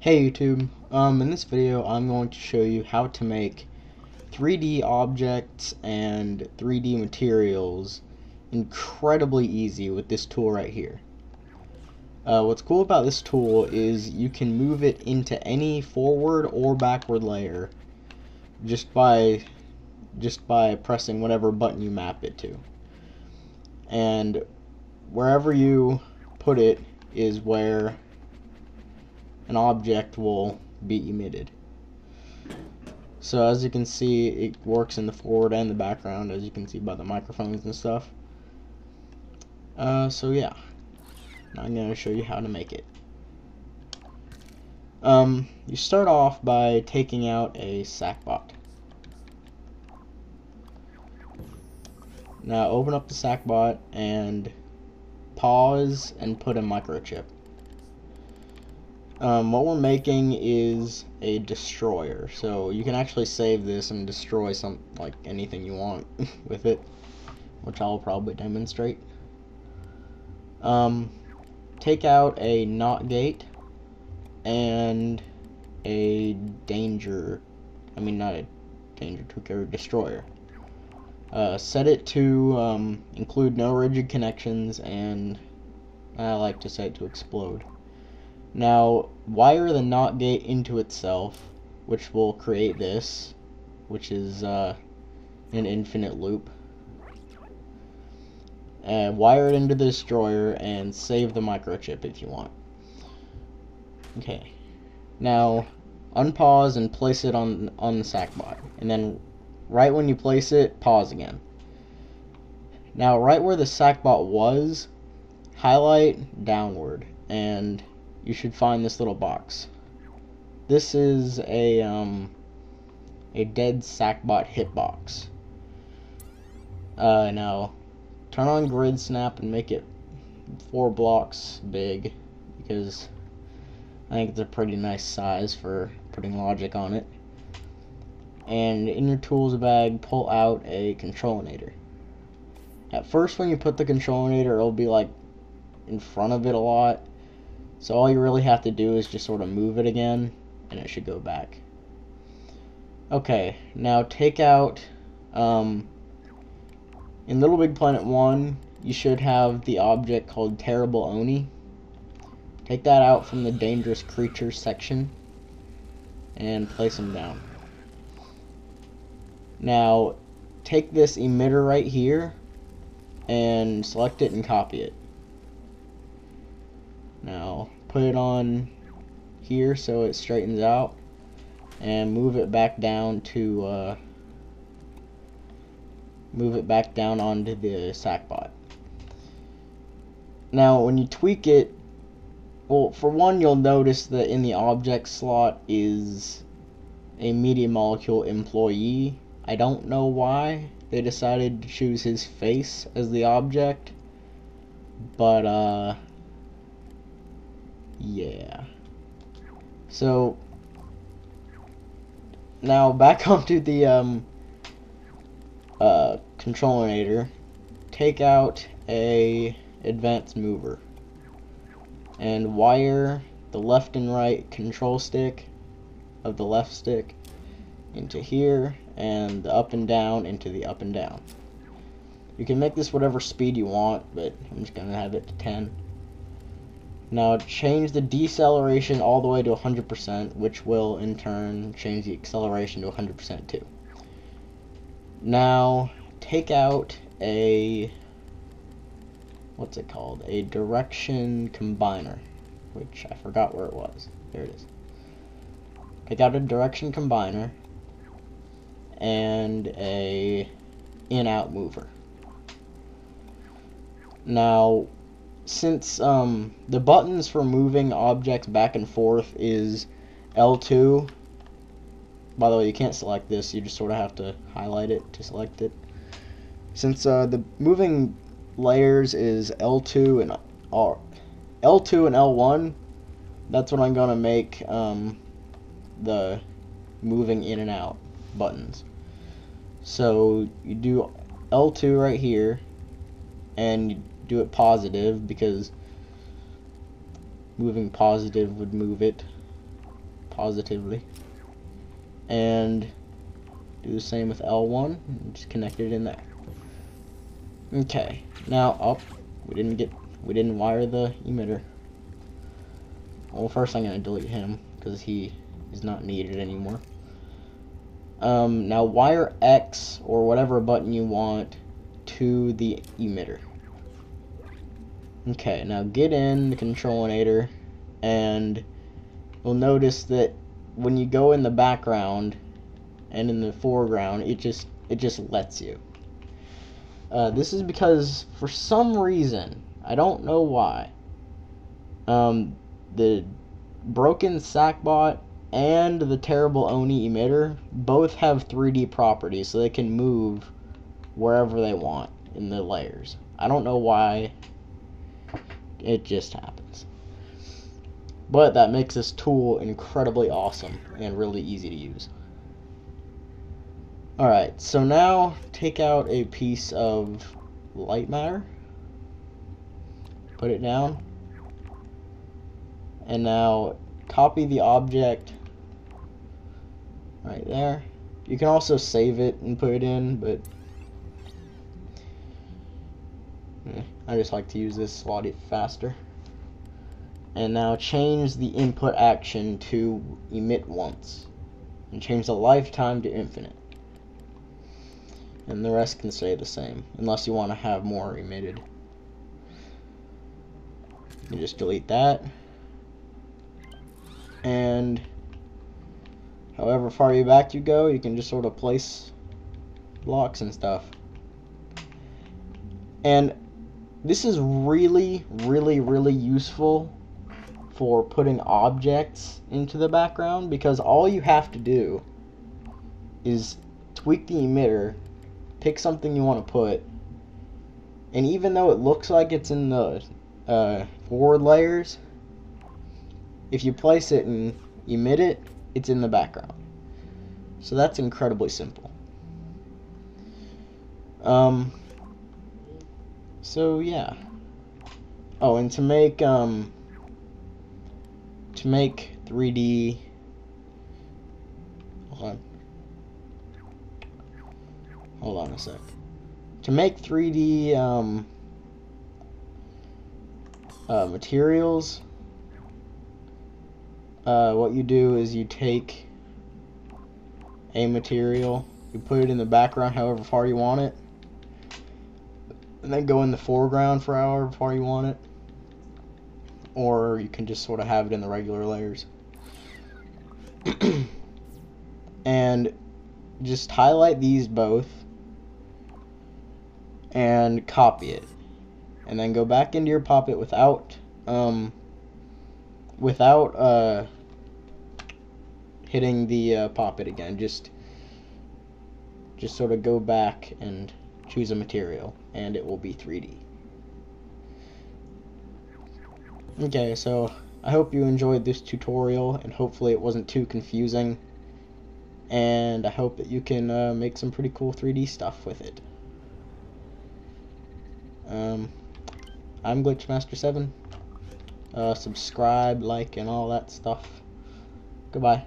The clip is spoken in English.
Hey YouTube, in this video I'm going to show you how to make 3D objects and 3D materials incredibly easy with this tool right here. What's cool about this tool is you can move it into any forward or backward layer just by pressing whatever button you map it to. And wherever you put it is where an object will be emitted. So as you can see, it works in the forward and the background, as you can see by the microphones and stuff. So yeah, now I'm going to show you how to make it. You start off by taking out a Sackbot. Now open up the Sackbot and pause and put a microchip. What we're making is a destroyer, so you can actually save this and destroy anything you want with it, which I'll probably demonstrate. Take out a NOT gate and a destroyer. Set it to include no rigid connections, and I like to set it to explode. Now, wire the NOT gate into itself, which will create this, which is an infinite loop. Wire it into the destroyer and save the microchip if you want. Okay. Now, unpause and place it on the Sackbot, and then right when you place it, pause again. Now, right where the Sackbot was, highlight downward, and you should find this little box. This is a dead Sackbot hitbox. Now turn on grid snap and make it 4 blocks big, because I think it's a pretty nice size for putting logic on it. And in your tools bag, pull out a Controlinator. At first, when you put the Controlinator, it'll be like in front of it a lot. So all you really have to do is just sort of move it again, and it should go back. Okay, now take out, in LittleBigPlanet 1, you should have the object called Terrible Oni. Take that out from the Dangerous Creatures section, and place them down. Now, take this emitter right here, and select it and copy it. Now put it on here so it straightens out, and move it back down onto the Sackbot. Now when you tweak it, well, for one, you'll notice that in the object slot is a Media Molecule employee. I don't know why they decided to choose his face as the object, but yeah. So now back onto the Controlinator, take out a advanced mover and wire the left and right control stick of the left stick into here, and the up and down into the up and down. You can make this whatever speed you want, but I'm just gonna have it to 10. Now change the deceleration all the way to 100%, which will in turn change the acceleration to 100% too. Now take out a, what's it called, a direction combiner, which I forgot where it was. There it is. Take out a direction combiner and a in-out mover. Now, since the buttons for moving objects back and forth is L2, by the way, you can't select this, you just sort of have to highlight it to select it. Since the moving layers is L2 and L1, that's what I'm gonna make the moving in and out buttons. So you do L2 right here, and you do it positive, because moving positive would move it positively. And do the same with L1 and just connect it in there. Okay, now up. We didn't wire the emitter. Well, first I'm gonna delete him because he is not needed anymore. Now wire X or whatever button you want to the emitter. Okay, now get in the Controlinator, and you'll notice that when you go in the background and in the foreground, it just lets you. This is because for some reason, I don't know why, the broken Sackbot and the Terrible Oni emitter both have 3D properties, so they can move wherever they want in the layers. I don't know why, it just happens. But that makes this tool incredibly awesome and really easy to use. Alright, so now take out a piece of light matter, put it down, and now copy the object right there. You can also save it and put it in, but I just like to use this a lot faster. And now change the input action to emit once, and change the lifetime to infinite, and the rest can stay the same unless you want to have more emitted. You just delete that, and however far you back you go, you can just sort of place blocks and stuff. And this is really, really, really useful for putting objects into the background, because all you have to do is tweak the emitter, pick something you want to put, and even though it looks like it's in the forward layers, if you place it and emit it, it's in the background. So that's incredibly simple. So yeah. Oh, and to make 3D, hold on a sec. To make 3D materials, what you do is you take a material, you put it in the background however far you want it, and then go in the foreground for however far you want it, or you can just sort of have it in the regular layers. And just highlight these both and copy it, and then go back into your Poppet without hitting the Poppet again. Just sort of go back and choose a material, and it will be 3D. Okay, so I hope you enjoyed this tutorial, and hopefully it wasn't too confusing, and I hope that you can make some pretty cool 3D stuff with it. I'm Glitchmaster7. Subscribe, like, and all that stuff. Goodbye.